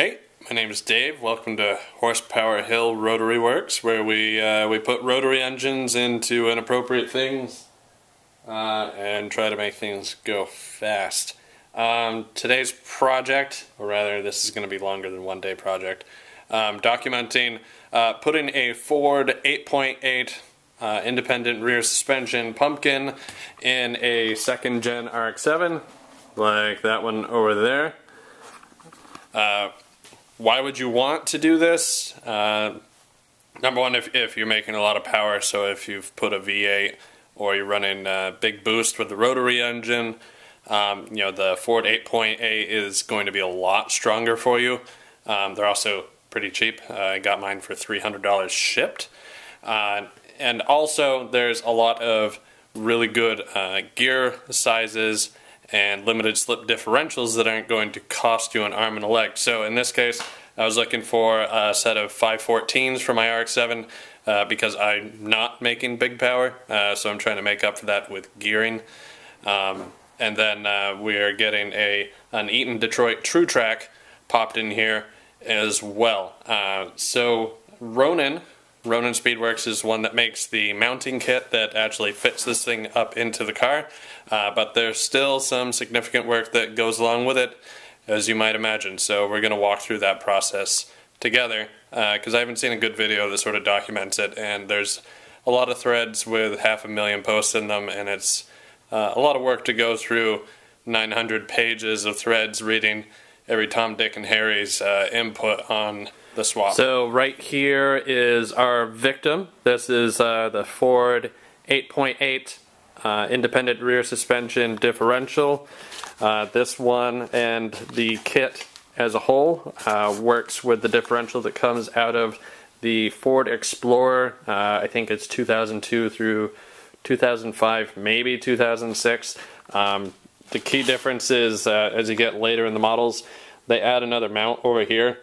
Hey, my name is Dave. Welcome to Horsepower Hill Rotary Works, where we put rotary engines into inappropriate things and try to make things go fast. Today's project, or rather this is going to be longer than 1 day project, documenting putting a Ford 8.8 independent rear suspension pumpkin in a 2nd gen RX-7, like that one over there. Why would you want to do this? Number one, if you're making a lot of power, so if you've put a V8 or you're running a big boost with the rotary engine, you know, the Ford 8.8 is going to be a lot stronger for you. They're also pretty cheap. I got mine for $300 shipped. And also, there's a lot of really good gear sizes and limited slip differentials that aren't going to cost you an arm and a leg. So in this case, I was looking for a set of 514s for my RX-7 because I'm not making big power, so I'm trying to make up for that with gearing. And then we are getting an Eaton Detroit True Track popped in here as well. So Ronin Speedworks is one that makes the mounting kit that actually fits this thing up into the car, but there's still some significant work that goes along with it, as you might imagine, so we're going to walk through that process together, because I haven't seen a good video that sort of documents it, and there's a lot of threads with 500,000 posts in them, and it's a lot of work to go through 900 pages of threads reading every Tom, Dick, and Harry's input on the swap. So right here is our victim. This is the Ford 8.8 independent rear suspension differential. This one and the kit as a whole works with the differential that comes out of the Ford Explorer. I think it's 2002 through 2005, maybe 2006. The key difference is, as you get later in the models, they add another mount over here.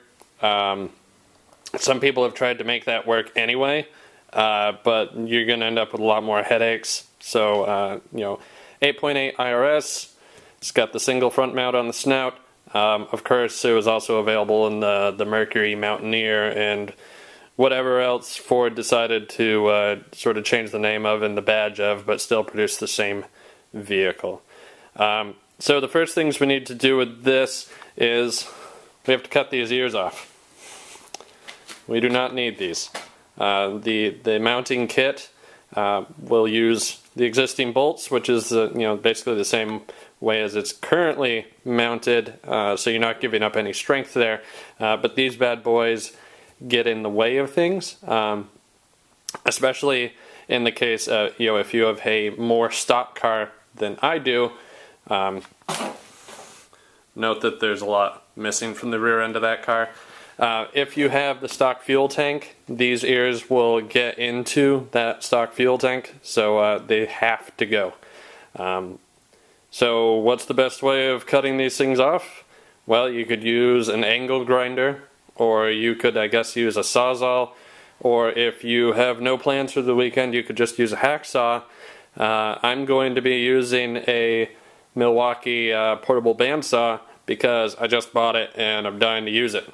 Some people have tried to make that work anyway, but you're going to end up with a lot more headaches. So, you know, 8.8 IRS, it's got the single front mount on the snout. Of course, it was also available in the Mercury Mountaineer and whatever else Ford decided to sort of change the name of and the badge of, but still produce the same vehicle. So the first things we need to do with this is we have to cut these ears off. We do not need these. The mounting kit will use the existing bolts, which is you know, basically the same way as it's currently mounted, so you're not giving up any strength there. But these bad boys get in the way of things, especially in the case you know, if you have a more stock car than I do. Note that there's a lot missing from the rear end of that car. If you have the stock fuel tank, these ears will get into that stock fuel tank, so they have to go. So what's the best way of cutting these things off? Well, you could use an angle grinder, or you could, I guess, use a sawzall, or if you have no plans for the weekend, you could just use a hacksaw. I'm going to be using a Milwaukee portable bandsaw because I just bought it and I'm dying to use it.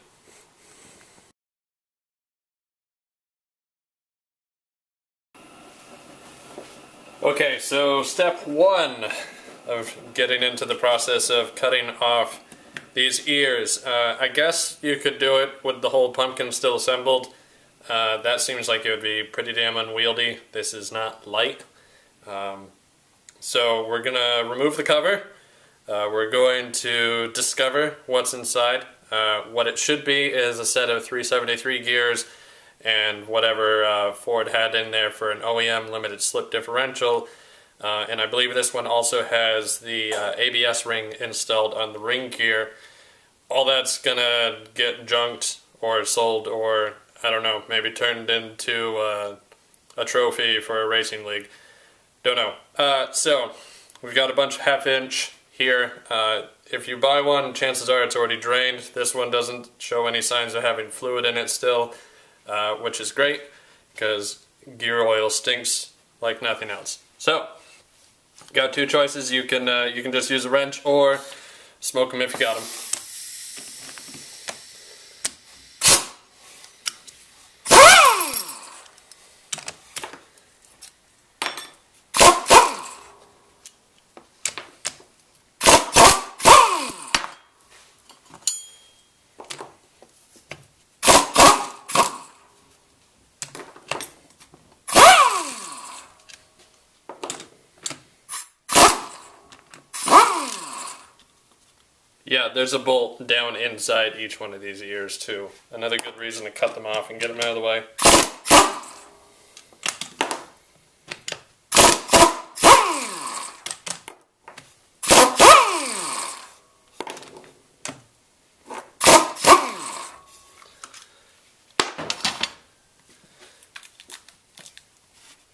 Okay, so step one of getting into the process of cutting off these ears. I guess you could do it with the whole pumpkin still assembled. That seems like it would be pretty damn unwieldy. This is not light. So we're going to remove the cover. We're going to discover what's inside. What it should be is a set of 373 gears and whatever Ford had in there for an OEM limited slip differential. And I believe this one also has the ABS ring installed on the ring gear. All that's going to get junked or sold or, I don't know, maybe turned into a trophy for a racing league. Don't know. So we've got a bunch of 1/2 inch here. If you buy one, chances are it's already drained. This one doesn't show any signs of having fluid in it still, which is great because gear oil stinks like nothing else. So got two choices. You can just use a wrench or smoke them if you got them. Yeah, there's a bolt down inside each one of these ears too. Another good reason to cut them off and get them out of the way.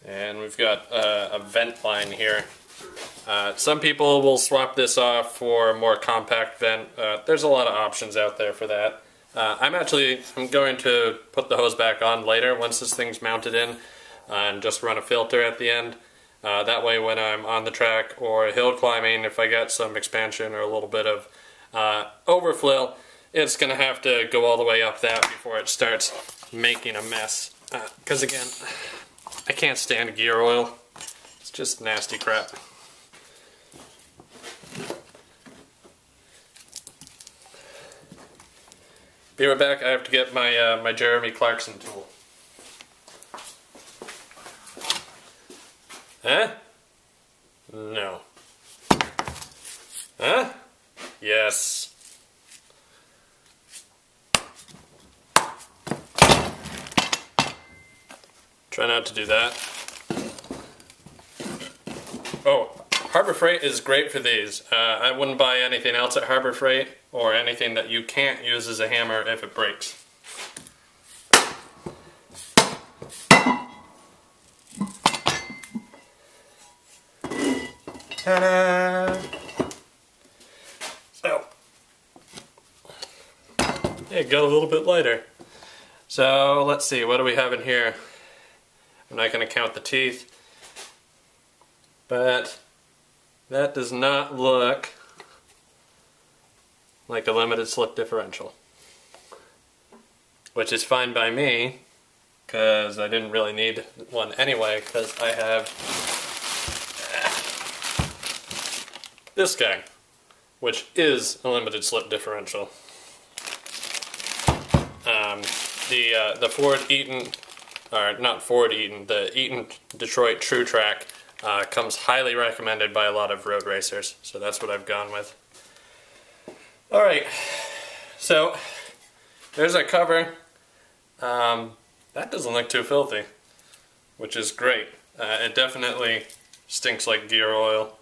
And we've got a vent line here. Some people will swap this off for a more compact vent. There's a lot of options out there for that. I'm going to put the hose back on later once this thing's mounted in and just run a filter at the end. That way when I'm on the track or hill climbing, if I got some expansion or a little bit of overflow, it's going to have to go all the way up that before it starts making a mess. Because again, I can't stand gear oil. It's just nasty crap. Be right back, I have to get my, my Jeremy Clarkson tool. Huh? No. Huh? Yes. Try not to do that. Oh, Harbor Freight is great for these. I wouldn't buy anything else at Harbor Freight, or anything that you can't use as a hammer if it breaks. Ta-da! So, it got a little bit lighter. So, let's see, what do we have in here? I'm not going to count the teeth, but that does not look like a limited slip differential, which is fine by me because I didn't really need one anyway, because I have this guy, which is a limited slip differential. The Ford Eaton, or not Ford Eaton, the Eaton Detroit True Track comes highly recommended by a lot of road racers, so that's what I've gone with. Alright, so there's our cover. That doesn't look too filthy, which is great. It definitely stinks like gear oil,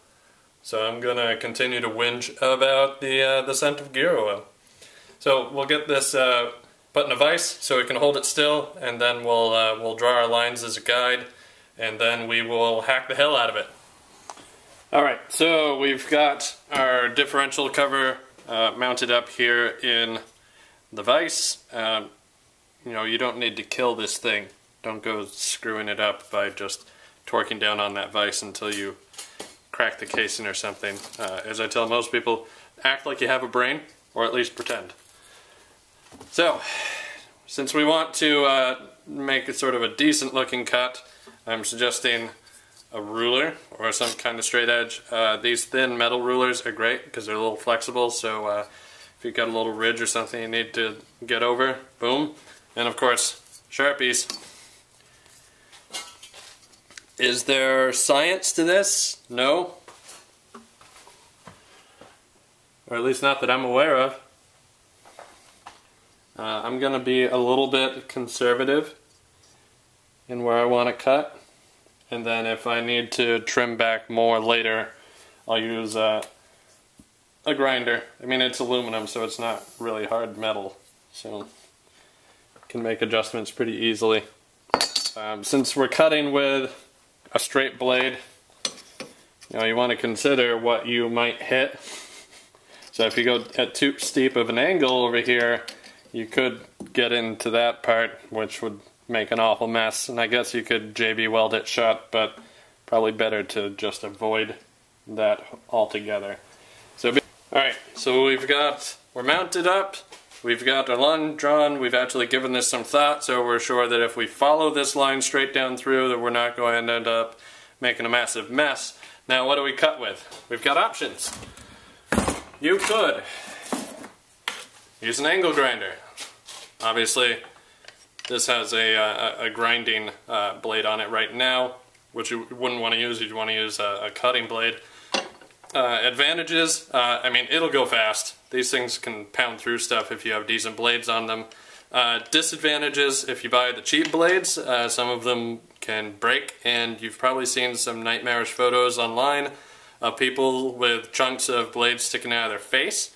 so I'm going to continue to whinge about the scent of gear oil. So we'll get this put in a vise so it can hold it still, and then we'll draw our lines as a guide, and then we will hack the hell out of it. Alright, so we've got our differential cover mounted up here in the vise. You know, you don't need to kill this thing. Don't go screwing it up by just torquing down on that vise until you crack the casing or something. As I tell most people, act like you have a brain, or at least pretend. So, since we want to make it sort of a decent looking cut, I'm suggesting a ruler or some kind of straight edge. These thin metal rulers are great because they're a little flexible, so if you've got a little ridge or something you need to get over, boom. And of course, Sharpies. Is there science to this? No. Or at least not that I'm aware of. I'm going to be a little bit conservative in where I want to cut. And then if I need to trim back more later, I'll use a grinder. I mean, it's aluminum, so it's not really hard metal, so can make adjustments pretty easily. Since we're cutting with a straight blade, you know, you want to consider what you might hit. So if you go at too steep of an angle over here, you could get into that part, which would make an awful mess, and I guess you could JB weld it shut, but probably better to just avoid that altogether. So, alright, so we're mounted up, we've got our line drawn, we've actually given this some thought, so we're sure that if we follow this line straight down through, that we're not going to end up making a massive mess. Now what do we cut with? We've got options. You could use an angle grinder. Obviously, this has a grinding blade on it right now, which you wouldn't want to use. You'd want to use a cutting blade. Advantages, I mean, it'll go fast. These things can pound through stuff if you have decent blades on them. Disadvantages, if you buy the cheap blades, some of them can break, and you've probably seen some nightmarish photos online of people with chunks of blades sticking out of their face.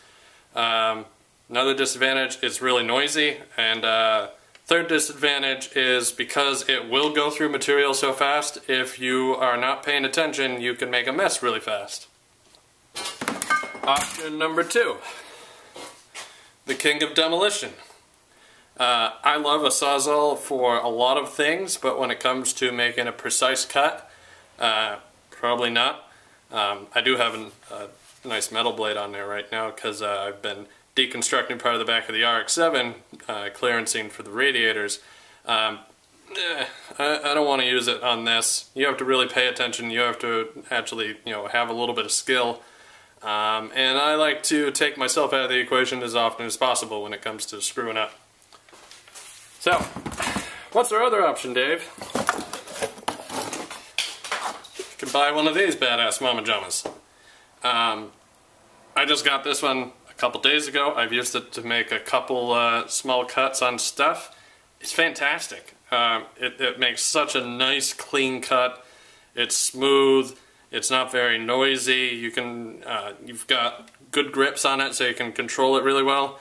Another disadvantage, it's really noisy, and third disadvantage is because it will go through material so fast, if you are not paying attention, you can make a mess really fast. Option number two, the king of demolition. I love a sawzall for a lot of things, but when it comes to making a precise cut, probably not. I do have a nice metal blade on there right now because I've been deconstructing part of the back of the RX-7, clearancing for the radiators. I don't want to use it on this. You have to really pay attention. You have to actually, you know, have a little bit of skill. And I like to take myself out of the equation as often as possible when it comes to screwing up. So, what's our other option, Dave? You can buy one of these badass mama jamas. I just got this one a couple days ago. I've used it to make a couple small cuts on stuff. It's fantastic. It makes such a nice clean cut. It's smooth. It's not very noisy. You can you've got good grips on it, so you can control it really well.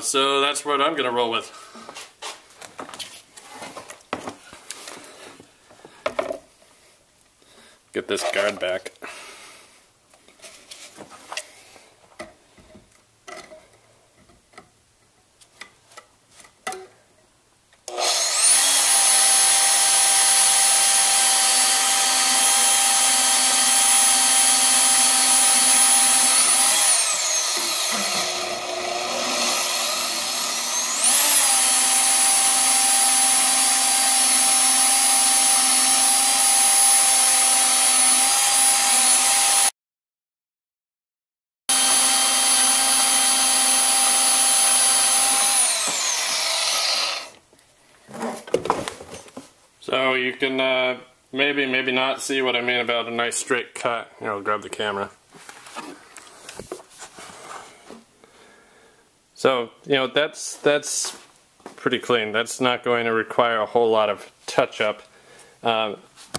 So that's what I'm gonna roll with. Get this guard back. So you can maybe not see what I mean about a nice straight cut. You know, grab the camera. So, you know, that's pretty clean. That's not going to require a whole lot of touch-up. And,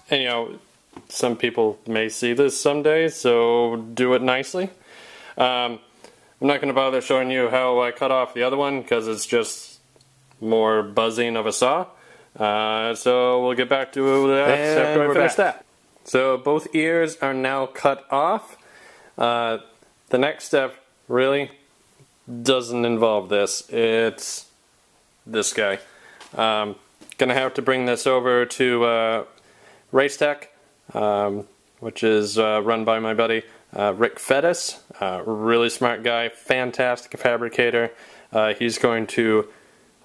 you know, some people may see this someday, so do it nicely. I'm not going to bother showing you how I cut off the other one because it's just more buzzing of a saw. So we'll get back to that after I finish that. So both ears are now cut off. The next step really doesn't involve this. It's this guy. Gonna have to bring this over to Racetech, which is run by my buddy Rick Fettis. Really smart guy, fantastic fabricator. He's going to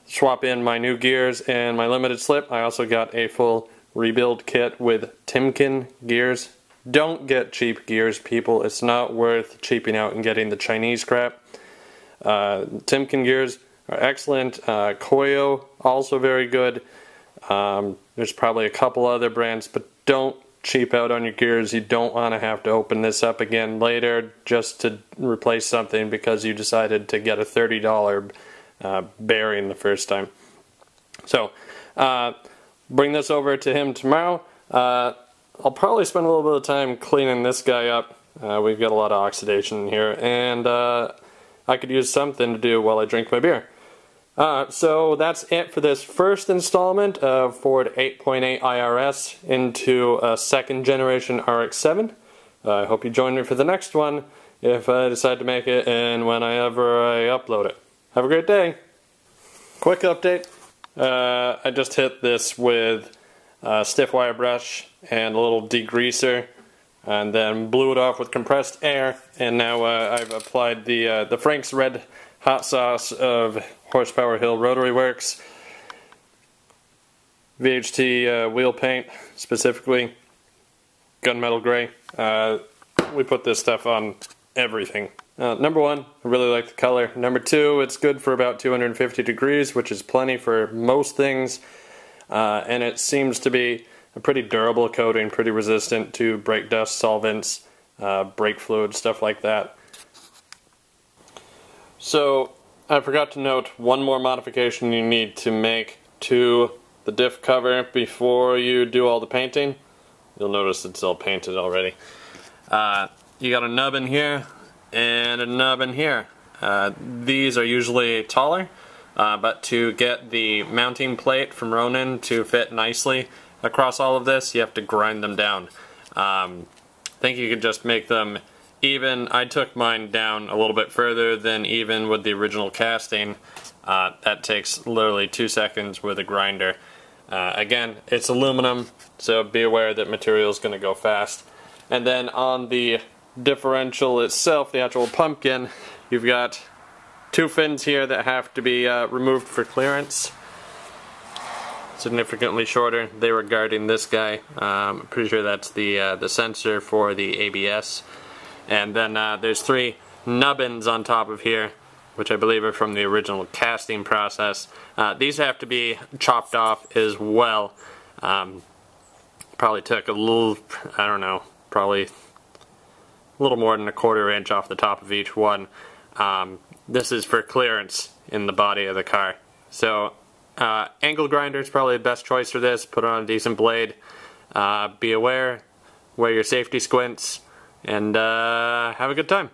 swap in my new gears and my limited slip. I also got a full rebuild kit with Timken gears. Don't get cheap gears, people. It's not worth cheaping out and getting the Chinese crap. Timken gears are excellent. Koyo, also very good. There's probably a couple other brands, but don't cheap out on your gears. You don't want to have to open this up again later just to replace something because you decided to get a $30 bearing the first time. So bring this over to him tomorrow. I'll probably spend a little bit of time cleaning this guy up. We've got a lot of oxidation in here, and I could use something to do while I drink my beer. So that's it for this first installment of Ford 8.8 IRS into a second generation RX-7. I hope you join me for the next one if I decide to make it and whenever I upload it. Have a great day. Quick update. I just hit this with a stiff wire brush and a little degreaser, and then blew it off with compressed air. And now I've applied the Frank's Red Hot Sauce of Horsepower Hill Rotary Works, VHT wheel paint, specifically gunmetal gray. We put this stuff on everything. Number one, I really like the color. Number two, it's good for about 250 degrees, which is plenty for most things. And it seems to be a pretty durable coating, pretty resistant to brake dust, solvents, brake fluid, stuff like that. So I forgot to note one more modification you need to make to the diff cover before you do all the painting. You'll notice it's all painted already. You got a nub in here and a nub in here. These are usually taller, but to get the mounting plate from Ronin to fit nicely across all of this, you have to grind them down. I think you could just make them even. I took mine down a little bit further than even with the original casting. That takes literally 2 seconds with a grinder. Again, it's aluminum, so be aware that material is going to go fast. And then on the differential itself, the actual pumpkin, you've got two fins here that have to be removed for clearance. Significantly shorter. They were guarding this guy. I'm pretty sure that's the sensor for the ABS. And then there's three nubbins on top of here, which I believe are from the original casting process. These have to be chopped off as well. Probably took a little, I don't know, probably a little more than a quarter-inch off the top of each one. This is for clearance in the body of the car. So angle grinder is probably the best choice for this. Put on a decent blade. Be aware, wear your safety squints, and have a good time.